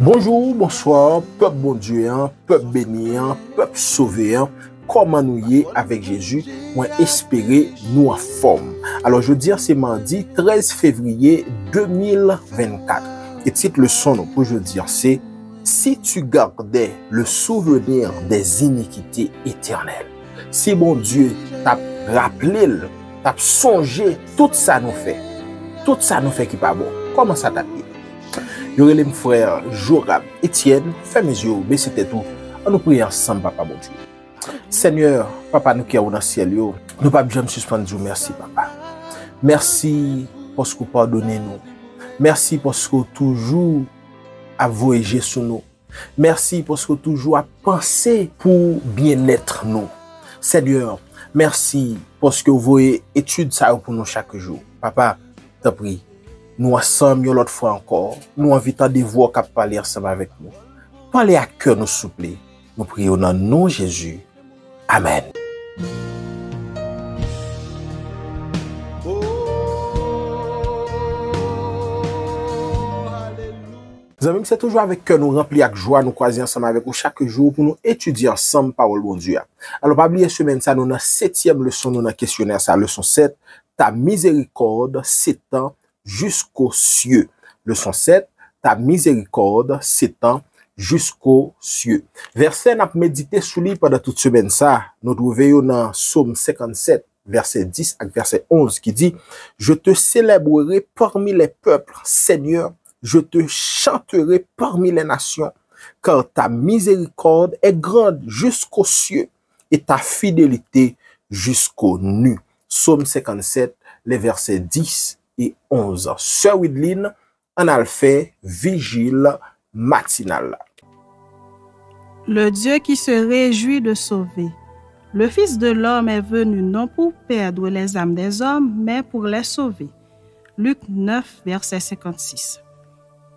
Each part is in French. Bonjour, bonsoir, peuple bon Dieu, peuple béni, peuple sauvé. Comment nous y est avec Jésus, moi espérer nous en forme. Alors je veux dire, c'est mardi 13 février 2024. Et cette leçon, pour je dire, c'est « Si tu gardais le souvenir des iniquités éternelles ». Si bon Dieu t'a rappelé, t'a songé, tout ça nous fait qui pas bon. Comment ça t'a dit? J'aurais les frères Jorab, Etienne, fais mes yeux, mais c'était tout. On nous prie ensemble, papa, bon Dieu. Seigneur, papa, nous qui sommes dans le ciel, nous ne pouvons jamais suspendre, merci, papa. Merci parce que vous pardonnez nous. Merci parce que vous toujours voyagez sur nous. Merci parce que vous toujours pensé pour bien-être nous. Seigneur, merci parce que vous voyez études ça pour nous chaque jour. Papa, je te prie. Nous ensemble, l'autre fois encore, nous invitons des voix qui parlent ensemble avec nous. Parlez à cœur, nous supplions. Nous prions dans nom Jésus. Amen. Nous amis, c'est toujours avec cœur, nous remplis avec joie, nous croisons ensemble avec vous chaque jour pour nous étudier ensemble parole bon Dieu. Alors, pas oublier semaine, ça, nous avons 7e leçon, nous avons questionnaire, ça, leçon 7, ta miséricorde s'étend jusqu'aux cieux. Leçon 7, ta miséricorde s'étend jusqu'aux cieux. Verset n'a médité sous lui pendant toute semaine ça. Nous trouvons dans Psaume 57, verset 10 et verset 11 qui dit je te célébrerai parmi les peuples, Seigneur, je te chanterai parmi les nations, car ta miséricorde est grande jusqu'aux cieux et ta fidélité jusqu'aux nues. Psaume 57, les versets 10 et 11. Sœur Widline, en alphé, vigile, matinale. Le Dieu qui se réjouit de sauver. Le Fils de l'homme est venu non pour perdre les âmes des hommes, mais pour les sauver. Luc 9, verset 56.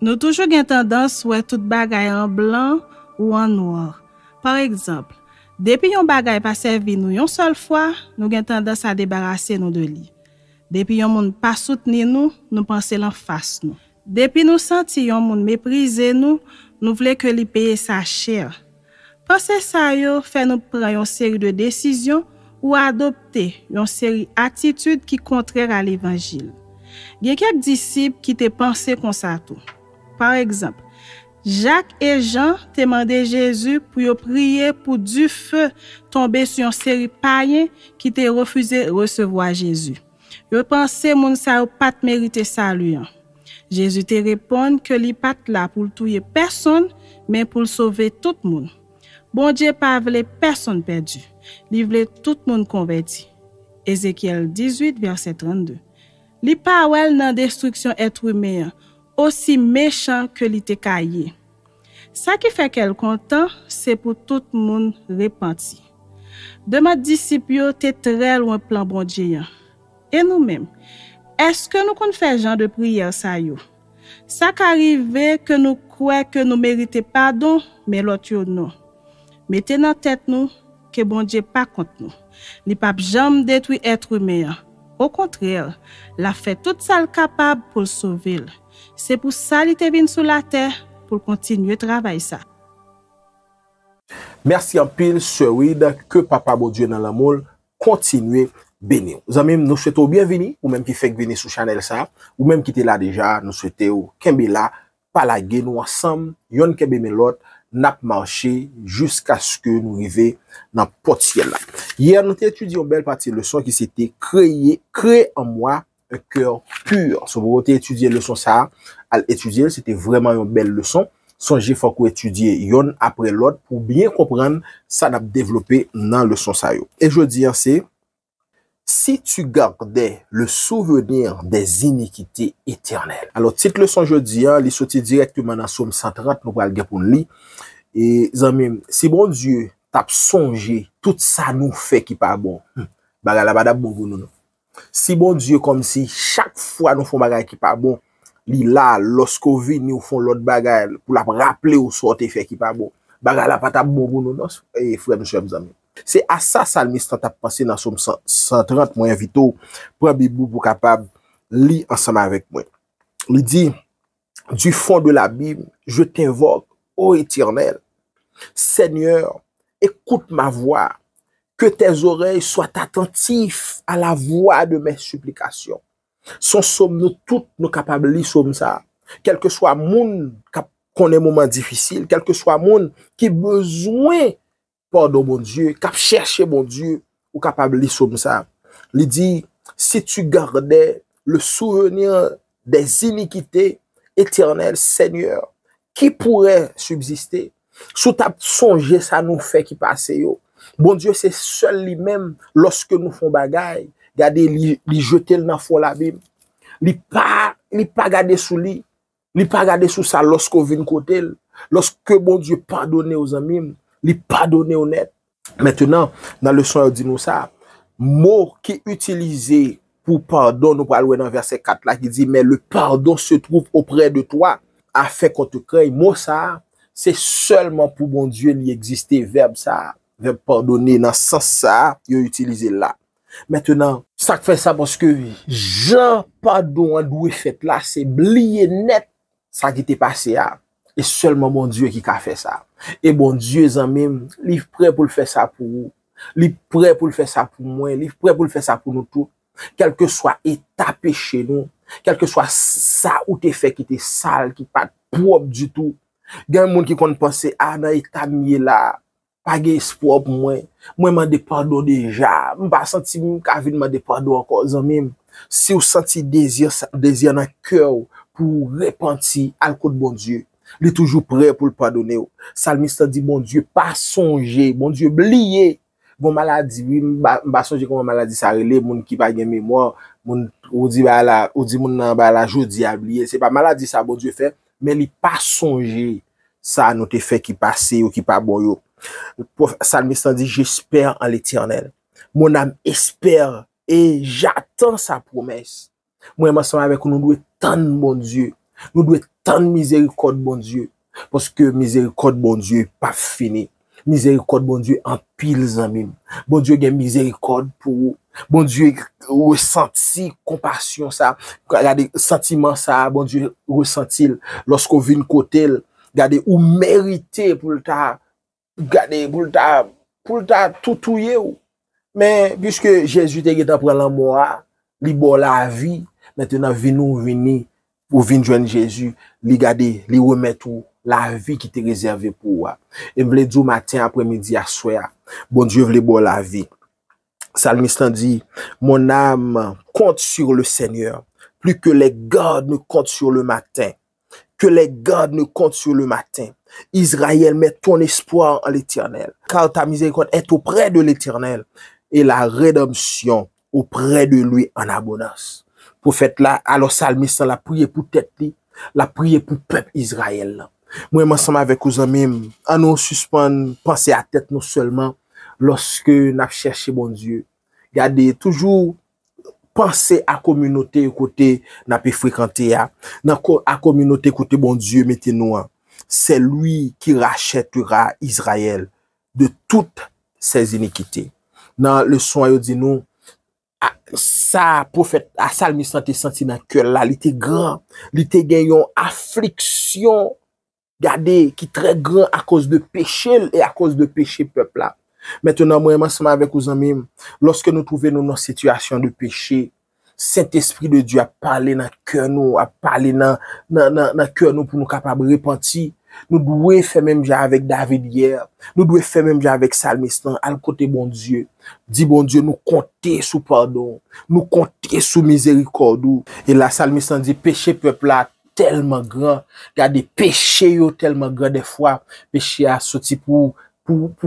Nous toujours une tendance soit toute bagaille en blanc ou en noir. Par exemple, depuis une bagaille pas servi nous une seule fois, nous avons tendance à débarrasser nous de lui. Depuis yon moun pas soutenir nous, nous pensons l'en face nous. Depuis nous senti yon moun mépriser nous, nous voulons que li paye sa chair. Pensez ça yo fait nous prendre une série de décisions ou adopter une série attitude qui contraire à l'évangile. Il y a quelques disciples qui te pensé comme ça tout. Par exemple, Jacques et Jean demandaient Jésus pour prier pour du feu tomber sur une série païens qui te refusé recevoir Jésus. Je pensais moun sa ou pat mérité salut. Jésus te répond que li pat là pour tuer personne, mais pour sauver tout le monde. Bon Dieu pas vle personne perdu. Li vle tout le monde converti. Ézéchiel 18 verset 32. Li pa wel nan destruction être humain aussi méchant que li te kaye. Ça qui fait qu'elle content, c'est pour tout le monde repenti. De ma disciple te très loin plan bon Dieu. Et nous-mêmes, est-ce que nous faisons genre de prière ça yo? Ça qu'arrive que nous croyons que nous méritons pardon, mais l'autre non. Mettez dans tête nous que bon Dieu pas contre nous. Il pas jamais détruit être humain. Au contraire, il a fait tout ça le capable pour le sauver. C'est pour ça qu'il est venu sur la terre pour continuer travailler ça. Merci en pile, Sœur Wid, que papa bon Dieu dans l'amour continue. Béni. Nous même nous souhaitons bienvenue ou même qui fait venir sur channel ça ou même qui était là déjà nous souhaitons qu'embé là palaguer nous ensemble yon qu'embé l'autre n'a marché jusqu'à ce que nous arrivions dans portier là. Hier nous étudions une belle partie de leçon qui c'était créer en moi un cœur pur. Si vous avez étudié leçon ça à étudier c'était vraiment une belle leçon. Songez faut qu'on étudie yon après l'autre pour bien comprendre ça n'a développé dans leçon ça yo. Et je veux dire c'est si tu gardais le souvenir des iniquités éternelles. Alors, cette leçon jeudi, elle est sortie directement dans Psaume 130, nous allons pour lire. Et, amis, si bon Dieu t'a songé, tout ça nous fait qui pas bon. Si bon Dieu, comme si chaque fois nous font bagay qui pas bon, li là, lorsque nous font l'autre bagay, pour la rappeler au sort et fait qui pas bon. Bagay la pas bon, non, et frère, mes amis. C'est à ça, salmiste, t'as passé dans Psaume 130, moi invite, prends Bibou pour capable lis ensemble avec moi. Il dit, du fond de l'abîme, je t'invoque, ô Éternel. Seigneur, écoute ma voix, que tes oreilles soient attentives à la voix de mes supplications. Son somme, nous toutes, nous capables de lire ça. Quel que soit monde qu'on ait un moment difficile, quel que soit monde qui a besoin pardon, bon Dieu, qui a cherché, bon Dieu, ou capable de lire ça. Il dit, si tu gardais le souvenir des iniquités éternelles, Seigneur, qui pourrait subsister? Sous ta songé, ça nous fait qui passe. Bon Dieu, c'est seul lui-même, lorsque nous faisons bagaille, regardez, lui jeter dans fond la Bible. Lui pas garder sous lui. Lui pas garder sous ça lorsque vient côté. Lorsque bon Dieu pardonne aux amis, lui pardonne aux nets. Maintenant, dans le son, il dit nous ça. Mot qui utilisé pour pardon, nous parlons dans verset 4 là, qui dit, mais le pardon se trouve auprès de toi, afin qu'on te crée. Mot ça, c'est seulement pour bon Dieu lui exister, verbe ça, verbe pardonner, dans ce sens ça, il utilisé là. Maintenant, ça fait ça parce que Jean pardon doué fait là, c'est blier net ça qui t'est passé là. Et seulement mon Dieu qui a fait ça. Et bon Dieu, en même, il est prêt pour le faire ça pour vous. Il est prêt pour le faire ça pour moi. Il est prêt pour le faire ça pour nous tous. Quel que soit état péché nous, quel que soit ça où t'es fait qui t'es sale, qui pas propre du tout. Il y a un monde qui compte penser, ah, dans l'état mieux là. Pas d'espoir pour moi. Moi, je demande pardon déjà. Je ne pas senti que je demande pardon encore. Si vous sentez désir dans le cœur pour repentir à l'autre bon Dieu, il est toujours prêt pour le pardonner. Salmiste dit, bon Dieu, pas songer. Bon Dieu, oublier. Bon maladie, oui, je ne pas songer comment maladie ça relève. Mon qui pas de mémoire. Mon dit, bah la jodi a oublié. Ce n'est pas maladie ça, bon Dieu fait. Mais il n'est pas songer. Ça, nous te fait qui passe ou qui pas bon. Salmiste dit, j'espère en l'Éternel. Mon âme espère et j'attends sa promesse. Moi, ensemble avec nous, nous devons tant bon Dieu. Nous devons tant miséricorde, bon Dieu. Parce que miséricorde, bon Dieu, pas fini. Miséricorde, bon Dieu, en pile, même. Bon Dieu, il y a miséricorde pour vous. Bon Dieu, ressenti compassion, ça. Regardez, sentiment, ça. Bon Dieu, ressenti. Lorsqu'on vit une côté, regardez, ou mérité pour le tas. Regardez, pour le ta toutouye ou. Mais, puisque Jésus te geta prend la mort, li bon la vie, maintenant, vini, ou vini joindre Jésus, li gade, li remettre ou, la vie qui te réservée pour ou. Et vle dou matin, après-midi, à soir, bon Dieu vle bon la vie. Psalmiste dit, mon âme compte sur le Seigneur, plus que les gardes ne comptent sur le matin. Que les gardes ne comptent sur le matin. Israël, met ton espoir en l'Éternel, car ta miséricorde est auprès de l'Éternel et la rédemption auprès de lui en abondance. Prophète là, alors psalmiste la prier pour tête li, la prier pour peuple Israël. Moi ensemble avec vous même, à nous suspendre penser à tête nous seulement lorsque n'a cherché bon Dieu. Gardez toujours pensez à communauté côté n'a pas fréquenté à communauté côté bon Dieu mettez-nous. C'est lui qui rachètera Israël de toutes ses iniquités. Dans le son, il dit nous, ça, prophète, à psalmiste, il senti dans le cœur là, il était grand, il était gagnant, affliction, regardez, qui très grand à cause de péché et à cause de péché peuple là. Maintenant, moi, ensemble avec vous amis, lorsque nous trouvons nous dans situation de péché, Saint-Esprit de Dieu a parlé dans le cœur nous, a parlé dans le cœur nous pour nous capables de repentir. Nous devons faire même avec David hier. Nous devons faire même avec Psalmiste, à le côté bon Dieu. Dis bon Dieu, nous comptons sous pardon. Nous comptons sous miséricorde. Et là, Psalmiste dit, péché peuple là tellement grand. Regardez, péché tellement grand des fois. Péché a sorti pour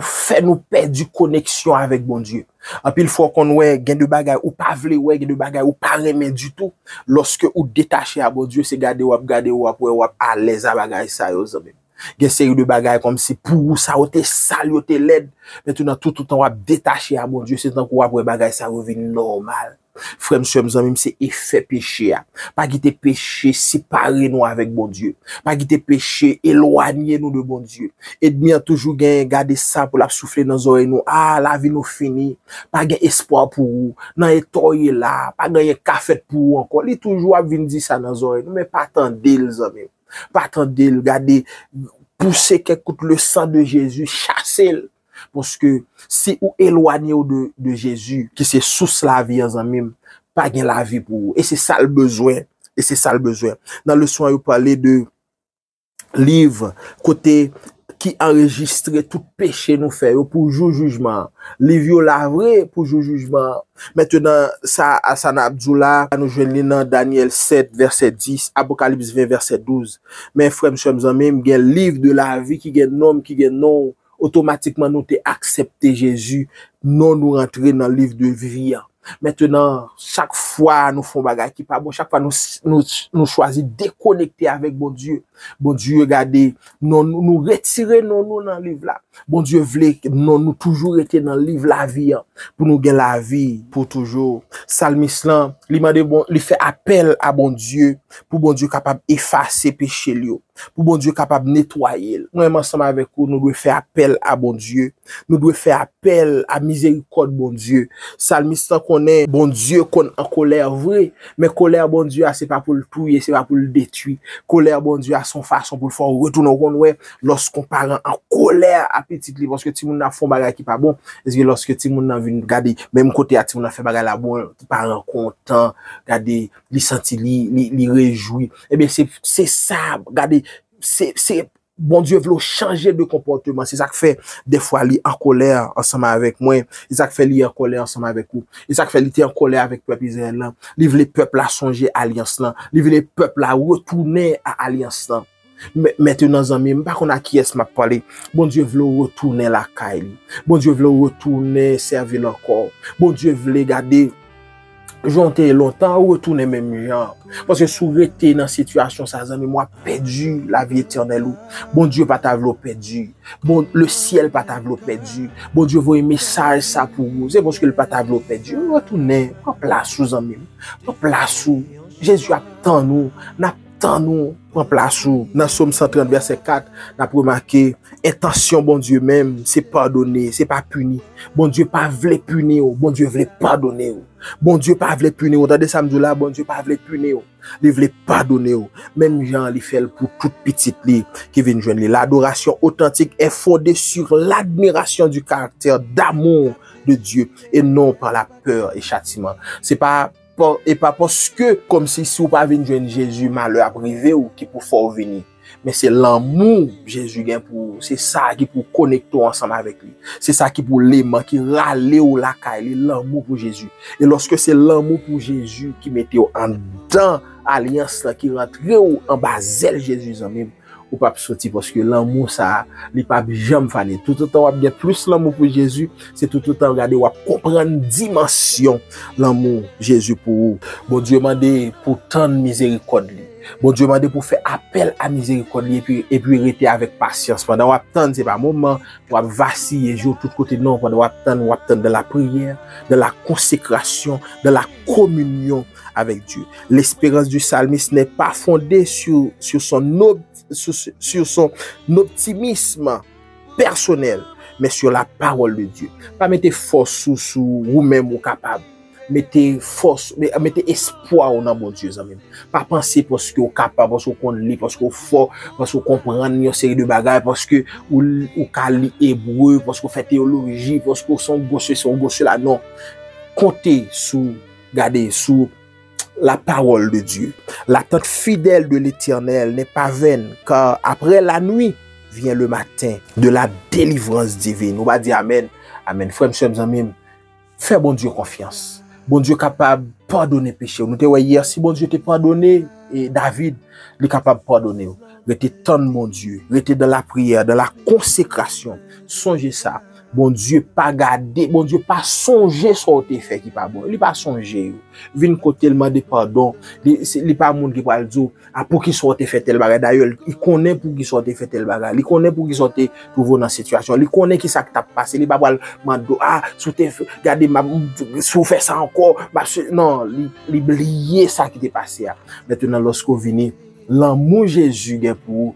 faire nous perdre connexion avec bon Dieu. En pile fois qu'on ouais gain de bagaille ou pas vle ouais gain de bagaille ou pas remet du tout lorsque ou détaché à bon Dieu c'est garder ou à l'aise à bagaille ça yo Gen série de bagaille comme si pour ça ou te sale ou te laid, maintenant tout temps on détaché à mon Dieu, c'est tant qu'on après bagaille ça revient normal. Frère monsieur mes amis, c'est effet péché. Pas quitter péché, séparer nous avec bon Dieu. Pas quitter péché, éloigner nous de bon Dieu. Et bien toujours garder ça pour la souffler dans oreilles nous. Ah, la vie nous fini. Pas gain espoir pour vous. Non étoyer là, pas gain café pour encore. Il toujours venir dire ça dans oreilles nous, mais pas attendez les amis. Pas attendez, regardez, poussez qu'écoute le sang de Jésus, chassez-le. Parce que si vous éloignez de Jésus, qui c'est source la vie en même, pas gain la vie pour vous. Et c'est ça le besoin. Et c'est ça le besoin. Dans le soin, vous parlez de livre, côté qui enregistre tout péché nous fait pour jour jugement. Livre la vraie pour jour jugement. Maintenant, ça, Hassan Abdullah, nous joignons dans Daniel 7, verset 10, Apocalypse 20, verset 12. Mais frère, monsieur, mes amis, il y a un livre de la vie qui est nom, qui est nom. Automatiquement, nous t'es accepté Jésus, non nous rentrer dans le livre de vie. Maintenant, chaque fois, nous faisons bagaille qui pas bon, chaque fois, nous choisissons de déconnecter avec bon Dieu, regardez, non, nous retirer, non, nous, dans le livre là. Bon Dieu voulait, non, nous toujours été dans le livre la vie, pour nous gagner la vie, pour toujours. Psalmiste là, il fait appel à bon Dieu, pour bon Dieu capable effacer péché lui. Pour bon Dieu capable nettoyer. Nous, ensemble avec vous, nous devons faire appel à bon Dieu. Nous devons faire appel à miséricorde, bon Dieu. Psalmiste qu'on est, bon Dieu, qu'on en colère, vrai. Mais colère, bon Dieu, c'est pas pour le tuer, c'est pas pour le détruire. Colère, bon Dieu, à son façon pour le faire retourner au monde, lorsqu'on parle en colère à petit livre, parce que tout le monde a fait un bagage qui pas bon. Est-ce que lorsque tout le monde a vu, regardez, même côté à tout le monde a fait bagage la bonne, parent content, regardez, il sentit, il réjouit. Eh bien, c'est ça, regardez, c'est bon Dieu veut changer de comportement. C'est ça que fait des fois lui en colère ensemble avec moi. C'est ça que fait lui en colère ensemble avec vous. C'est ça que fait lui en colère avec le peuple Israël là. Il veut les peuples à songer à alliance là. Il veut les peuples à retourner à alliance là. Maintenant, amis, pas qu'on a qui est-ce qui m'a parlé. Bon Dieu veut retourner la caille. Bon Dieu veut retourner servir leur corps. Bon Dieu veut garder jonté longtemps ou retourner même genre. Parce que sous rester dans situation ça amis moi perdu la vie éternelle ou. Bon Dieu pas t'a perdu. Bon le ciel pas t'a perdu. Bon Dieu voit un message ça pour vous. C'est parce que le pas t'a perdu. Retourner en place sous amis. En place où Jésus attend nous, n'a tant nous prend place où dans Psaume 130 verset 4, n'a remarqué intention bon Dieu même, c'est pardonner, c'est pas punir. Bon Dieu pas veut punir, bon Dieu veut pardonner. Bon Dieu pas veut punir, attendez samedi là, bon Dieu pas veut punir. Il veut pardonner. Même Jean il fait pour toute petite li qui vient joindre l'adoration authentique est fondée sur l'admiration du caractère d'amour de Dieu et non par la peur et châtiment. C'est pas et pas parce que, comme si vous pas venir joindre Jésus, malheur à privé ou qui pour fort venir. Mais c'est l'amour Jésus gagne pour, c'est ça qui pour connecter ensemble avec lui. C'est ça qui pour l'aimant, qui râler ou la caille, l'amour pour Jésus. Et lorsque c'est l'amour pour Jésus qui mettait en dedans, alliance là, qui rentrait ou en bas, zèle Jésus en même. Ou pas sortir parce que l'amour ça n'est pas jamais fané. Tout le temps on bien plus l'amour pour Jésus, c'est tout le temps regarder on comprendre dimension l'amour Jésus pour vous. Bon Dieu demandé pour tant de miséricorde. Bon Dieu demandé pour faire appel à miséricorde et puis rester avec patience pendant on attend, c'est pas moment pour vaciller jour tout côté non, pendant on attend de la prière, de la consécration, de la communion avec Dieu. L'espérance du psalmiste n'est pas fondée sur son optimisme personnel, mais sur la parole de Dieu. Pas mettre force sous vous-même ou capable. Mettez force, mettez espoir dans mon Dieu. Pas penser parce que vous êtes capable, parce que vous connaissez, parce que vous êtes fort, parce que vous comprenez une série de bagages, parce que vous êtes hébreu, parce que vous faites théologie, parce que vous êtes gauche là. Non. Comptez sur, regardez, sur la parole de Dieu. L'attente fidèle de l'Éternel n'est pas vaine, car après la nuit vient le matin de la délivrance divine. On va dire amen. Amen. Frères, mes amis, fais bon Dieu confiance. Bon Dieu capable de pardonner péché. Nous te voyons hier, si bon Dieu t'a pardonné, et David, il est capable de pardonner. Restez tendre mon Dieu, restez dans la prière, dans la consécration. Songez ça. Bon Dieu pas gardé, bon Dieu pas songé sur tes faits qui pas bon. Il pas songé. Vin côté tellement de pardon, il pas monde qui va le dire à pour qui soit tes faits tel bagage d'ailleurs, il connaît pour qui soit tes faits tel bagage, il connaît pour qui soit tes trouver dans situation, il connaît qui ça t'a passé, il pas va mando ah sous tes garder m'a souffert ça encore, non, il oublier ça qui t'est passé. Maintenant lorsque vous venez l'amour Jésus est pour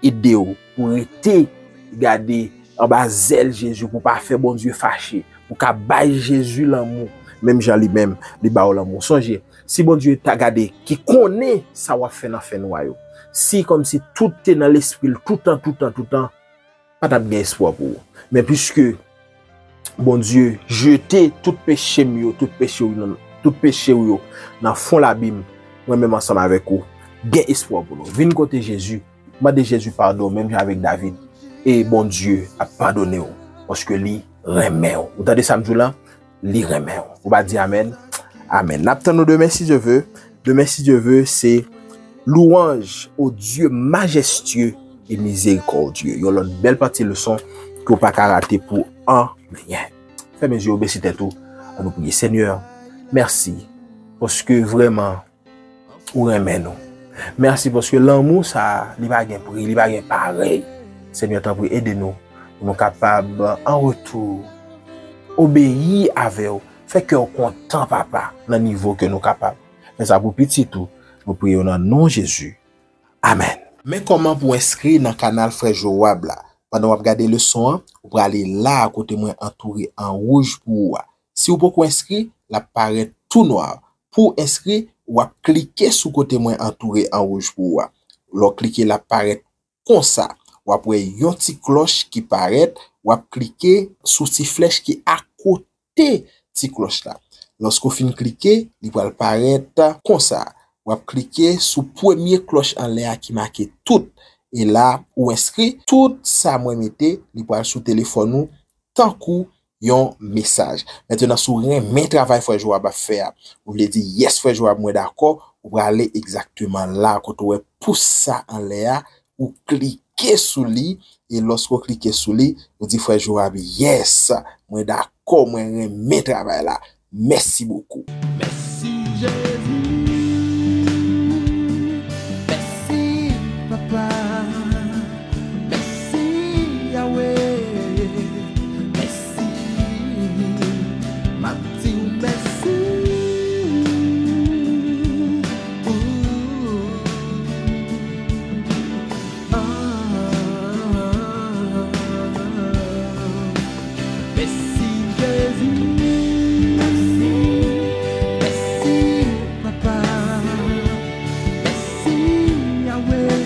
aider pour être garder en bas zèle Jésus pour pas faire bon Dieu fâché pour qu'a bail Jésus l'amour même Jean lui-même lui bail l'amour songez si bon Dieu t'a gardé qui connaît ça va faire dans fait noyau si comme si tout est dans l'esprit tout le temps pas d'abri espoir pour mais puisque bon Dieu jeter tout péché ou dans fond l'abîme moi même ensemble avec vous gain espoir pour nous venez côté Jésus m'a de Jésus pardon même avec David et bon Dieu a pardonné parce que lui remet. Vous entendez ça me là, lui remet. On va dire amen. Amen. N'attendons demain si Dieu veut. Demain si Dieu veut, c'est louange au Dieu majestueux et miséricordieux. Il y a une belle partie de leçon que vous pas rater pour en rien. Fermez les yeux, obéissez tout. On nous prie Seigneur, merci parce que vraiment vous remet nous. Merci parce que l'amour ça, il va gain prix, il va gain pareil. Seigneur, t'en prie, aidez-nous. Nous sommes capables, en retour, obéir avec vous. Fait que nous comptons, papa, dans le niveau que nous sommes capables. Mais ça, pour petit tout, nous prions dans le nom de Jésus. Amen. Mais comment pour inscrire dans le canal Frère Jorab là? Pendant que vous regardez le son, vous pouvez aller là, à côté moi, entouré en rouge pour vous. Si vous pouvez inscrire, la paraît tout noir. Pour inscrire, vous cliquez sur côté moi, entouré en rouge pour vous. Vous cliquez la paraît comme ça. Ou après yon ti cloche qui paraît, ou cliquer sur ti flèche qui à côté ti cloche là. Lorsque vous fin cliquer, il va paraître comme ça. Ou cliquer sur premier cloche en l'air qui marque tout et là ou inscrit tout ça moi mettez, il va sur téléphone nous tant coup yon message. Maintenant sur mes travail Frère Jorab à faire. Vous voulez dire yes Frère Jorab moi d'accord, ou aller exactement là quand ou pousse ça en l'air ou clique sous lui et lorsque vous cliquez sur lui vous dites Frère Jorab yes moi d'accord moi remet travail là merci beaucoup merci Jésus merci papa merci Yahweh merci Mathieu merci Merci Papa, merci Yahweh.